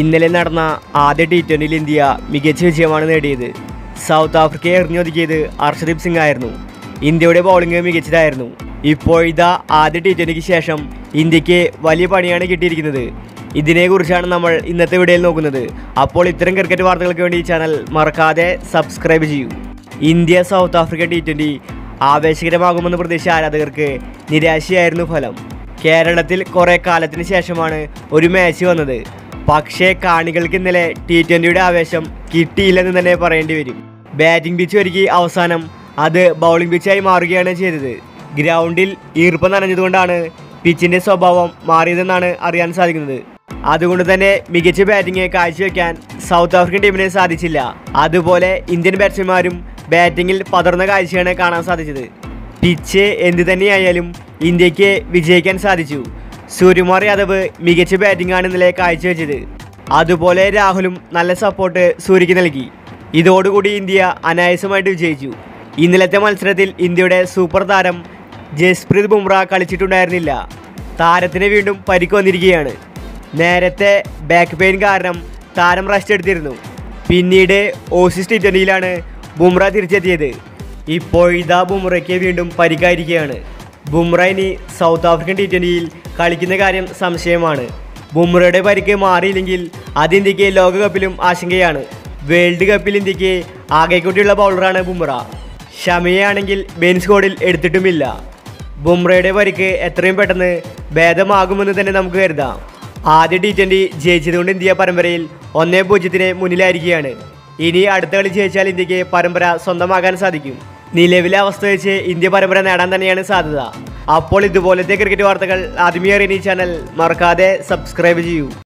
ഇന്നലെ നടന്ന ആദ്യ T20-ൽ ഇന്ത്യ മികച്ച വിജയമാണ് നേടിയത്. സൗത്ത് ആഫ്രിക്കയെ എറിഞ്ഞൊതുക്കിയത് അർഷദീപ് സിംഗ് ആയിരുന്നു. ഇന്ത്യയുടെ ബൗളിംഗ് മികച്ചതായിരുന്നു. ഇപ്പോഴത്തെ ആദ്യ T20-ക്ക് ശേഷം ഇന്ത്യക്ക് വലിയ പണിയാണ് കിട്ടിയിരിക്കുന്നത്. ഇതിനെക്കുറിച്ചാണ് നമ്മൾ ഇന്നത്തെ വീഡിയോയിൽ നോക്കുന്നത്. അപ്പോൾ ഇത്തരം ക്രിക്കറ്റ് വാർത്തകൾക്ക് വേണ്ടി ചാനൽ മറക്കാതെ സബ്സ്ക്രൈബ് ചെയ്യൂ. ഇന്ത്യ സൗത്ത് ആഫ്രിക്ക T20 ആവേശകരമാകുമെന്ന പ്രതീക്ഷ ആരാധകർക്ക് നിരാശയായിരുന്നു ഫലം. കേരളത്തിൽ കുറേ കാലത്തിന് ശേഷമാണ് ഒരു മാച്ച് വന്നത്. പക്ഷേ കാണികൾക്ക് ഇന്നലെ T20-യുടെ ആവേശം കിട്ടിയില്ലെന്ന് തന്നെ പറയേണ്ടി വരും. ബാറ്റിംഗ് പിച്ച് ഒരുക്കി അവസാനം അത് ബൗളിംഗ് പിച്ചായി മാറുകയാണ് ചെയ്തത്. ഗ്രൗണ്ടിൽ ഈർപ്പം നനഞ്ഞതുകൊണ്ടാണ് പിച്ചിൻ്റെ സ്വഭാവം മാറിയതെന്നാണ് അറിയാൻ സാധിക്കുന്നത്. അതുകൊണ്ട് തന്നെ മികച്ച ബാറ്റിംഗ് കാഴ്ചവെക്കാൻ സൗത്ത് ആഫ്രിക്കൻ ടീമിന് സാധിച്ചില്ല. അതുപോലെ ഇന്ത്യൻ ബാറ്റ്സ്മാൻമാരും ബാറ്റിങ്ങിൽ പതർന്ന കാഴ്ചയാണ് കാണാൻ സാധിച്ചത്. പിച്ച് എന്തു തന്നെയായാലും ഇന്ത്യക്ക് വിജയിക്കാൻ സാധിച്ചു. സൂര്യകുമാർ യാദവ് മികച്ച ബാറ്റിംഗാണ് ഇന്നലെ കാഴ്ചവെച്ചത്. അതുപോലെ രാഹുലും നല്ല സപ്പോർട്ട് സൂര്യക്ക് നൽകി. ഇതോടുകൂടി ഇന്ത്യ അനായാസമായിട്ട് വിജയിച്ചു. ഇന്നലത്തെ മത്സരത്തിൽ ഇന്ത്യയുടെ സൂപ്പർ താരം ജസ്പ്രീത് ബുംറ കളിച്ചിട്ടുണ്ടായിരുന്നില്ല. താരത്തിന് വീണ്ടും പരിക്ക് വന്നിരിക്കുകയാണ്. നേരത്തെ ബാക്ക് പെയിൻ കാരണം താരം റെസ്റ്റ് എടുത്തിരുന്നു. പിന്നീട് ഓസീസ് T20-യിലാണ് ബുംറ തിരിച്ചെത്തിയത്. ഇപ്പോഴിതാ ബുംറയ്ക്ക് വീണ്ടും പരിക്കായിരിക്കുകയാണ്. ബുംറ ഇനി സൗത്ത് ആഫ്രിക്കൻ T20-യിൽ കളിക്കുന്ന കാര്യം സംശയമാണ്. ബുംറയുടെ പരിക്ക് മാറിയില്ലെങ്കിൽ അത് ഇന്ത്യക്ക് ലോകകപ്പിലും ആശങ്കയാണ്. വേൾഡ് കപ്പിൽ ഇന്ത്യക്ക് ആകെക്കൂട്ടിയുള്ള ബൗളറാണ് ബുംറ. ഷമിയാണെങ്കിൽ മെയിൻ സ്ക്വാഡിൽ എടുത്തിട്ടുമില്ല. ബുംറയുടെ പരിക്ക് എത്രയും പെട്ടെന്ന് ഭേദമാകുമെന്ന് തന്നെ നമുക്ക് കരുതാം. ആദ്യ T20 ജയിച്ചതുകൊണ്ട് ഇന്ത്യ പരമ്പരയിൽ 1-0 മുന്നിലായിരിക്കുകയാണ്. ഇനി അടുത്ത കളി ജയിച്ചാൽ ഇന്ത്യക്ക് പരമ്പര സ്വന്തമാക്കാൻ സാധിക്കും. നിലവിലെ അവസ്ഥ വെച്ച് ഇന്ത്യ പരമ്പര നേടാൻ തന്നെയാണ് സാധ്യത. അപ്പോൾ ഇതുപോലത്തെ ക്രിക്കറ്റ് വാർത്തകൾ ആദ്യമേ അറിയാൻ ഈ ചാനൽ മറക്കാതെ സബ്സ്ക്രൈബ് ചെയ്യൂ.